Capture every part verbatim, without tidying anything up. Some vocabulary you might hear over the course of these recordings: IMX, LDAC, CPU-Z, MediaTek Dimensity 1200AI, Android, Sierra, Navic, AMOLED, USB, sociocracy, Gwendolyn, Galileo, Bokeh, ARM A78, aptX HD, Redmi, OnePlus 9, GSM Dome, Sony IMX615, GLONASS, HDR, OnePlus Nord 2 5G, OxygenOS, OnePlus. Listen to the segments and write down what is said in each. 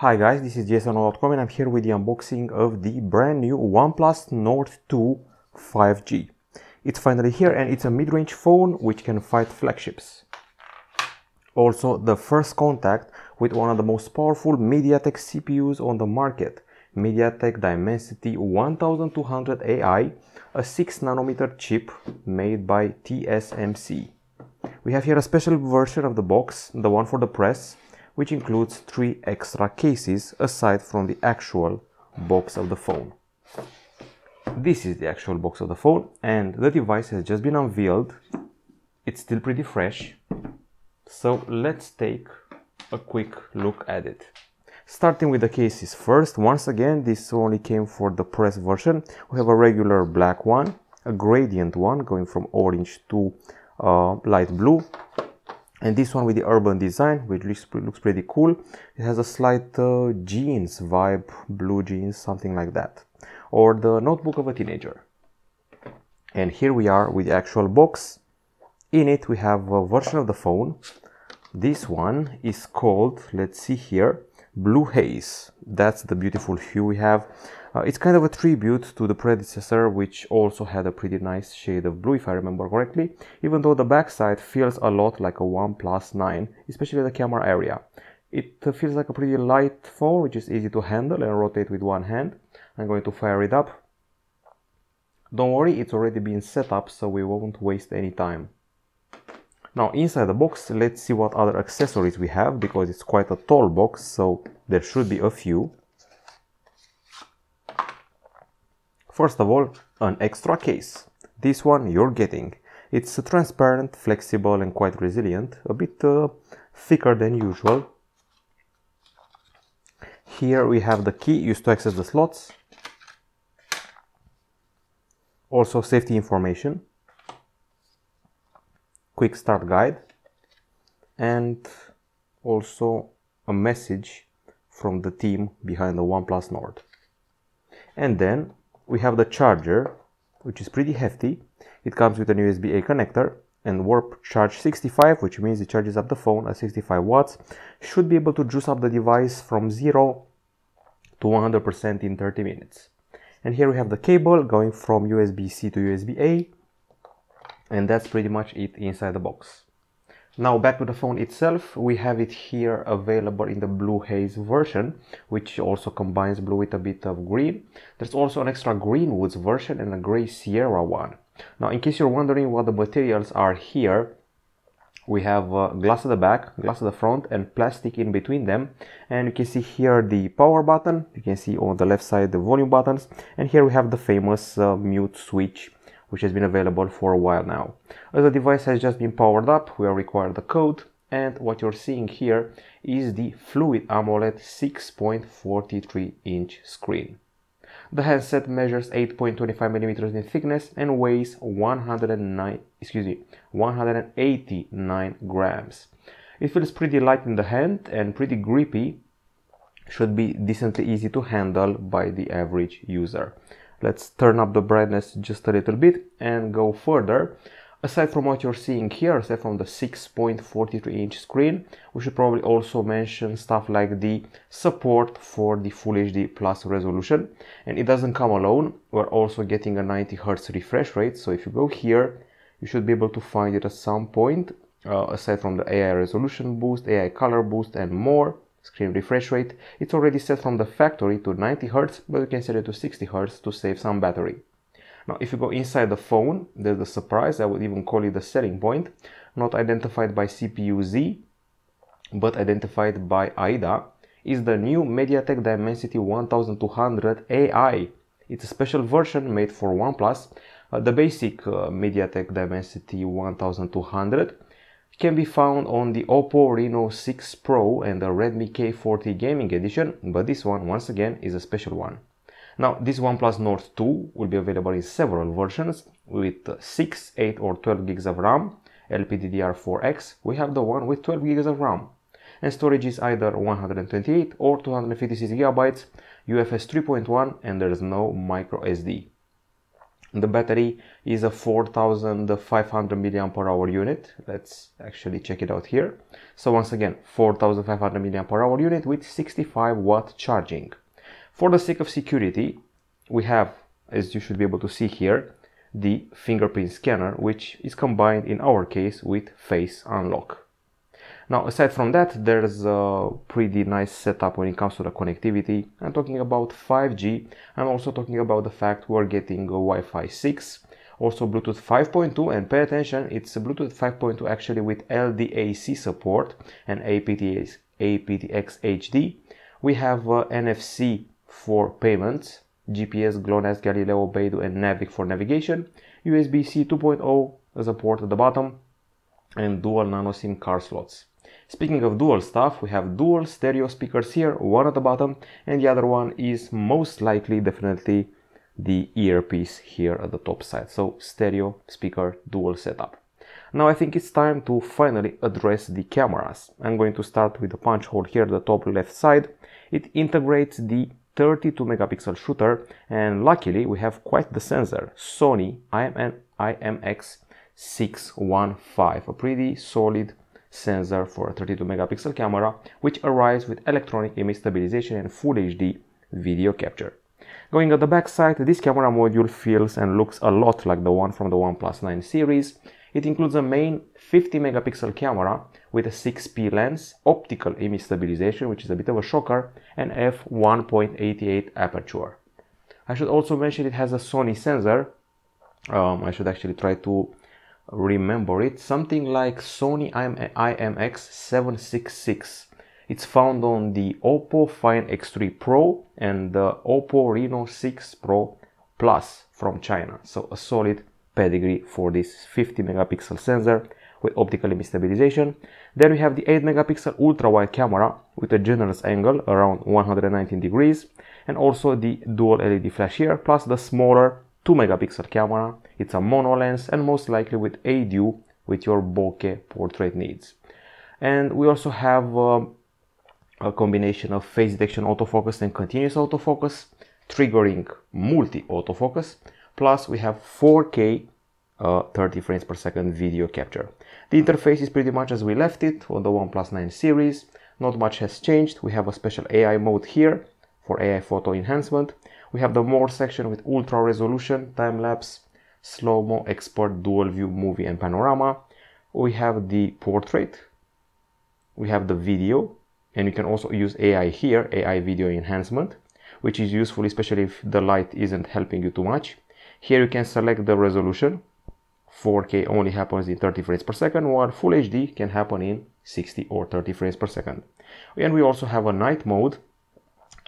Hi guys, this is G S M Dome and I'm here with the unboxing of the brand new OnePlus Nord two five G. It's finally here and it's a mid-range phone which can fight flagships. Also the first contact with one of the most powerful MediaTek C P Us on the market, MediaTek Dimensity twelve hundred A I, a six nanometer chip made by T S M C. We have here a special version of the box, the one for the press, which includes three extra cases aside from the actual box of the phone. This is the actual box of the phone and the device has just been unveiled. It's still pretty fresh. So let's take a quick look at it. Starting with the cases first, once again, this only came for the press version. We have a regular black one, a gradient one going from orange to uh, light blue. And this one with the urban design, which looks, looks pretty cool. It has a slight uh, jeans vibe, blue jeans, something like that. Or the notebook of a teenager. And here we are with the actual box. In it we have a version of the phone. This one is called, let's see here, Blue Haze. That's the beautiful hue we have. Uh, it's kind of a tribute to the predecessor, which also had a pretty nice shade of blue, if I remember correctly, even though the backside feels a lot like a OnePlus nine, especially the camera area. It feels like a pretty light phone, which is easy to handle and rotate with one hand. I'm going to fire it up. Don't worry, it's already been set up, so we won't waste any time. Now, inside the box, let's see what other accessories we have, because it's quite a tall box, so there should be a few. First of all, an extra case. This one you're getting. It's transparent, flexible and quite resilient, a bit uh, thicker than usual. Here we have the key used to access the slots. Also safety information. Quick start guide. And also a message from the team behind the OnePlus Nord. And then we have the charger, which is pretty hefty. It comes with an U S B A connector and warp charge sixty-five, which means it charges up the phone at sixty-five watts. Should be able to juice up the device from zero to one hundred percent in thirty minutes. And here we have the cable going from U S B C to U S B A. And that's pretty much it inside the box. Now back to the phone itself, we have it here available in the Blue Haze version, which also combines blue with a bit of green. There's also an extra Greenwoods version and a grey Sierra one. Now in case you're wondering what the materials are here, we have uh, glass at the back, glass at the front and plastic in between them. And you can see here the power button, you can see on the left side the volume buttons, and here we have the famous uh, mute switch, which has been available for a while now. As the device has just been powered up, we are required the code, and what you're seeing here is the fluid AMOLED six point four three inch screen. The handset measures eight point two five millimeters in thickness and weighs one hundred nine, excuse me, one hundred eighty-nine grams. It feels pretty light in the hand and pretty grippy, should be decently easy to handle by the average user. Let's turn up the brightness just a little bit and go further. Aside from what you're seeing here, aside from the six point four three inch screen, we should probably also mention stuff like the support for the Full H D Plus resolution. And it doesn't come alone. We're also getting a ninety hertz refresh rate. So if you go here, you should be able to find it at some point. Uh, aside from the A I resolution boost, A I color boost and more. Screen refresh rate, it's already set from the factory to ninety hertz, but you can set it to sixty hertz to save some battery. Now if you go inside the phone, there's a surprise, I would even call it the selling point, not identified by C P U Z, but identified by AIDA, is the new MediaTek Dimensity twelve hundred A I. It's a special version made for OnePlus. Uh, the basic uh, MediaTek Dimensity twelve hundred can be found on the Oppo Reno six Pro and the Redmi K forty Gaming Edition, but this one, once again, is a special one. Now, this OnePlus Nord two will be available in several versions with six, eight or twelve gigs of RAM, L P D D R four X. We have the one with twelve gigs of RAM. And storage is either one hundred twenty-eight or two hundred fifty-six gigabytes, U F S three point one, and there's no micro S D. The battery is a four thousand five hundred milliampere hour unit. Let's actually check it out here. So once again, four thousand five hundred milliampere hour unit with sixty-five watt charging. For the sake of security, we have, as you should be able to see here, the fingerprint scanner, which is combined in our case with face unlock. Now, aside from that, there's a pretty nice setup when it comes to the connectivity. I'm talking about five G. I'm also talking about the fact we're getting a Wi-Fi six, also Bluetooth five point two, and pay attention, it's a Bluetooth five point two actually with L D A C support and aptX H D. We have uh, N F C for payments, G P S, GLONASS, Galileo, Beidou, and Navic for navigation, U S B C two point oh as a port at the bottom, and dual nano SIM card slots. Speaking of dual stuff, we have dual stereo speakers here, one at the bottom, and the other one is most likely definitely the earpiece here at the top side. So stereo speaker dual setup. Now I think it's time to finally address the cameras. I'm going to start with the punch hole here at the top left side. It integrates the thirty-two megapixel shooter, and luckily we have quite the sensor, Sony I M X six one five, a pretty solid sensor for a thirty-two megapixel camera, which arrives with electronic image stabilization and full H D video capture. Going at the back side, this camera module feels and looks a lot like the one from the OnePlus nine series. It includes a main fifty megapixel camera with a six P lens, optical image stabilization, which is a bit of a shocker, and f one point eight eight aperture. I should also mention it has a Sony sensor. Um, I should actually try to remember it. Something like Sony I M X seven sixty-six. It's found on the Oppo Find X three Pro and the Oppo Reno six Pro Plus from China. So a solid pedigree for this fifty megapixel sensor with optical image stabilization. Then we have the eight megapixel ultra-wide camera with a generous angle around one hundred nineteen degrees, and also the dual L E D flash here, plus the smaller two megapixel camera. It's a mono lens and most likely with A D U with your bokeh portrait needs. And we also have um, a combination of face detection autofocus and continuous autofocus, triggering multi-autofocus, plus we have four K uh, thirty frames per second video capture. The interface is pretty much as we left it on the OnePlus nine series. Not much has changed. We have a special A I mode here for A I photo enhancement. We have the more section with ultra resolution, time-lapse, slow-mo, expert, dual view, movie and panorama. We have the portrait, we have the video, and you can also use A I here, A I video enhancement, which is useful especially if the light isn't helping you too much. Here you can select the resolution. four K only happens in thirty frames per second, while Full H D can happen in sixty or thirty frames per second. And we also have a night mode,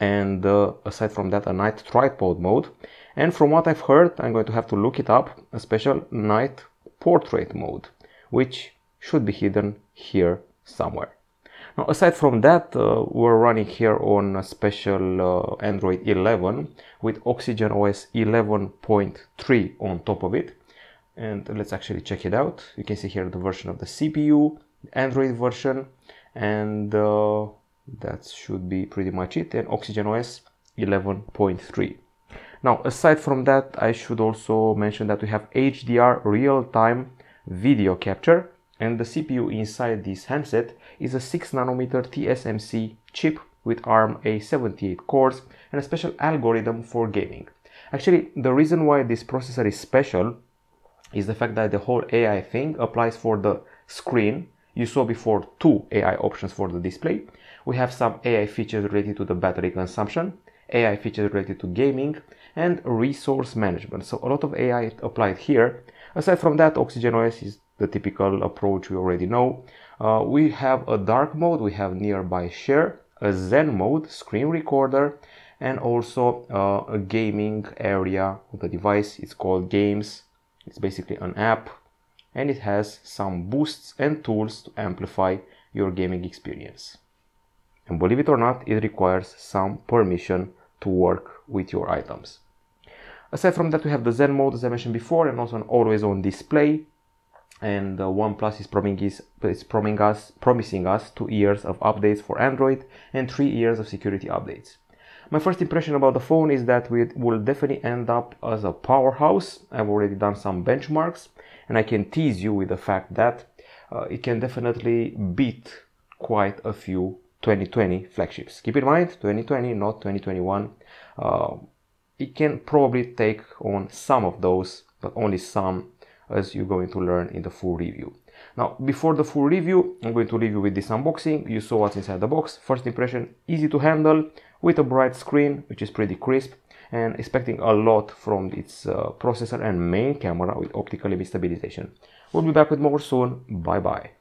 and uh, aside from that, a night tripod mode. And from what I've heard, I'm going to have to look it up, a special night portrait mode, which should be hidden here somewhere. Now, aside from that, uh, we're running here on a special uh, Android eleven with OxygenOS eleven point three on top of it. And let's actually check it out. You can see here the version of the C P U, Android version, and uh, that should be pretty much it, and OxygenOS eleven point three. Now, aside from that, I should also mention that we have H D R real-time video capture, and the C P U inside this handset is a six nanometer T S M C chip with ARM A seventy-eight cores and a special algorithm for gaming. Actually, the reason why this processor is special is the fact that the whole A I thing applies for the screen. You saw before two A I options for the display. We have some A I features related to the battery consumption, A I features related to gaming, and resource management. So a lot of A I applied here. Aside from that, OxygenOS is the typical approach we already know. Uh, we have a dark mode, we have nearby share, a Zen mode, screen recorder, and also uh, a gaming area of the device. It's called Games. It's basically an app, and it has some boosts and tools to amplify your gaming experience. And believe it or not, it requires some permission to work with your items. Aside from that, we have the Zen mode, as I mentioned before, and also an always-on display. And uh, OnePlus is, promising, is, is promising, us, promising us two years of updates for Android and three years of security updates. My first impression about the phone is that it will definitely end up as a powerhouse. I've already done some benchmarks and I can tease you with the fact that uh, it can definitely beat quite a few twenty twenty flagships. Keep in mind, twenty twenty, not twenty twenty-one. Uh, it can probably take on some of those, but only some, as you're going to learn in the full review. Now, before the full review, I'm going to leave you with this unboxing. You saw what's inside the box. First impression, easy to handle, with a bright screen, which is pretty crisp, and expecting a lot from its uh, processor and main camera with optical image stabilization. We'll be back with more soon. Bye bye.